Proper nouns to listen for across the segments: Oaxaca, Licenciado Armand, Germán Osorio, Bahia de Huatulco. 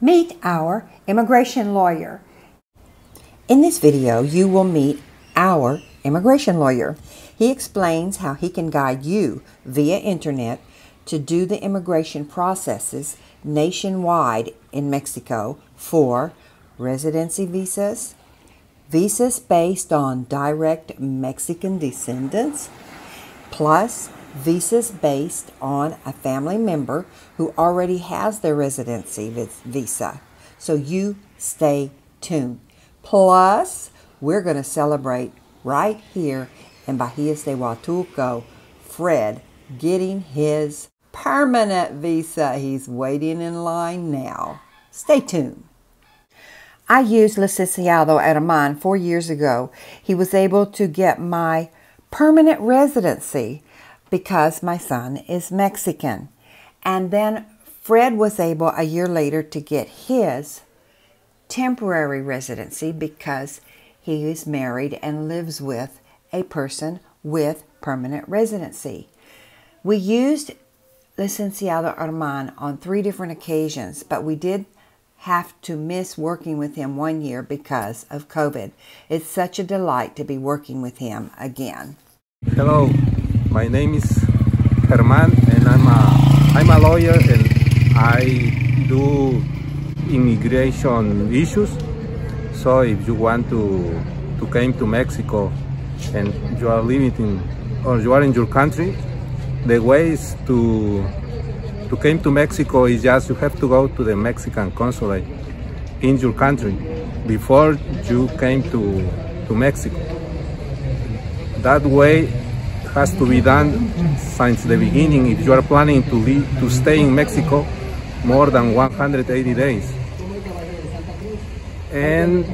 Meet our immigration lawyer. In this video, you will meet our immigration lawyer. He explains how he can guide you via internet to do the immigration processes nationwide in Mexico for residency visas, visas based on direct Mexican descendants, plus visas based on a family member who already has their residency visa. So you stay tuned. Plus, we're going to celebrate right here in Bahia de Huatulco, Fred getting his permanent visa. He's waiting in line now. Stay tuned. I used Licenciado Armand 4 years ago. He was able to get my permanent residency because my son is Mexican. And then Fred was able a year later to get his temporary residency because he is married and lives with a person with permanent residency. We used Licenciado Armand on 3 different occasions, but we did have to miss working with him 1 year because of COVID. It's such a delight to be working with him again. Hello, my name is Germán and I'm a lawyer and I do immigration issues. So if you want to come to Mexico and you are limiting or you are in your country, the ways to come to Mexico is just you have to go to the Mexican consulate in your country before you came to Mexico. That way has to be done since the beginning if you are planning to stay in Mexico more than 180 days. And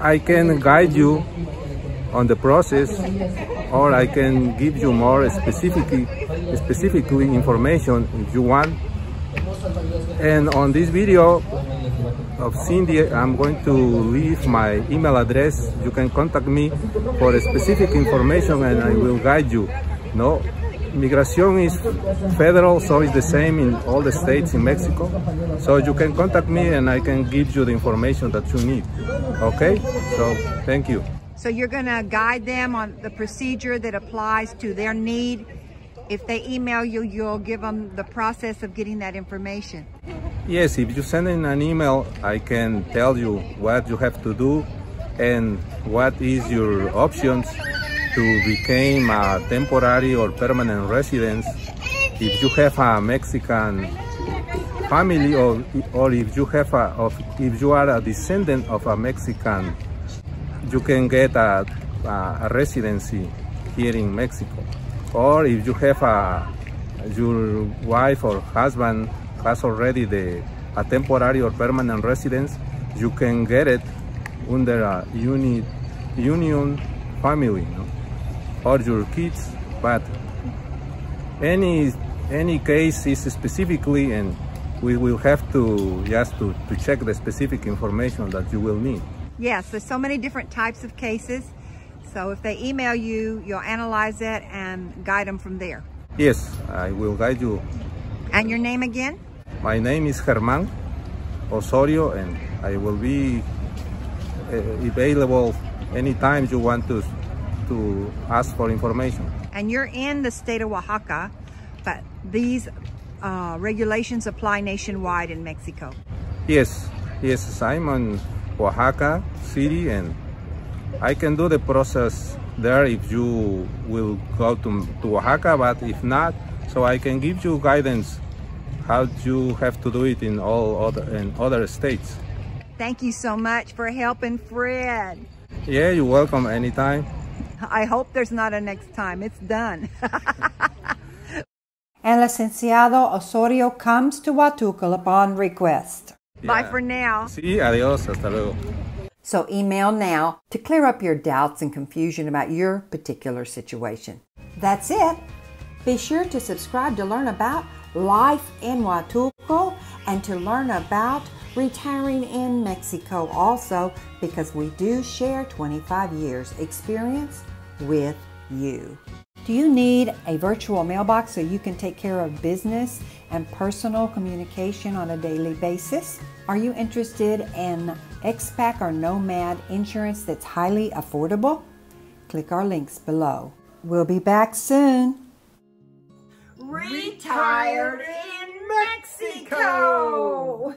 I can guide you on the process, or I can give you more specifically information if you want. And on this video of Cindy, I'm going to leave my email address. You can contact me for specific information and I will guide you. No, immigration is federal, so it's the same in all the states in Mexico. So you can contact me and I can give you the information that you need. Okay, so thank you. So you're going to guide them on the procedure that applies to their need. If they email you, you'll give them the process of getting that information. Yes, if you send in an email, I can tell you what you have to do and what is your options to become a temporary or permanent resident. If you have a Mexican family or if you have if you are a descendant of a Mexican, you can get a residency here in Mexico. Or if you have your wife or husband has already a temporary or permanent residence, you can get it under a union family, no? Or your kids. But any case is specifically, and we will have to just to check the specific information that you will need. Yes, there's so many different types of cases. So if they email you, you'll analyze it and guide them from there. Yes, I will guide you. And your name again? My name is Germán Osorio, and I will be available anytime you want to ask for information. And you're in the state of Oaxaca, but these regulations apply nationwide in Mexico. Yes, yes, I'm on Oaxaca City, and I can do the process there if you will go to Oaxaca, but if not, so I can give you guidance how you have to do it in other states. Thank you so much for helping Fred. Yeah, you're welcome anytime. I hope there's not a next time. It's done. And Licenciado Osorio comes to Huatulco upon request. Yeah. Bye for now. Sí, adiós, hasta luego. So email now to clear up your doubts and confusion about your particular situation. That's it. Be sure to subscribe to learn about life in Huatulco and to learn about retiring in Mexico also, because we do share 25 years experience with you. Do you need a virtual mailbox so you can take care of business and personal communication on a daily basis? Are you interested in expat or nomad insurance that's highly affordable? Click our links below. We'll be back soon. Retired in Mexico!